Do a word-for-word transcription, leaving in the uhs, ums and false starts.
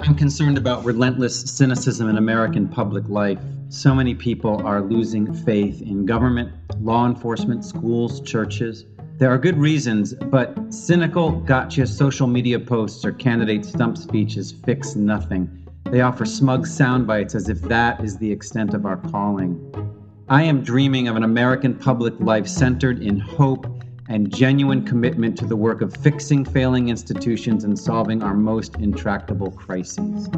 I'm concerned about relentless cynicism in American public life. So many people are losing faith in government, law enforcement, schools, churches. There are good reasons, but cynical, gotcha social media posts or candidate stump speeches fix nothing. They offer smug sound bites as if that is the extent of our calling. I am dreaming of an American public life centered in hope and genuine commitment to the work of fixing failing institutions and solving our most intractable crises.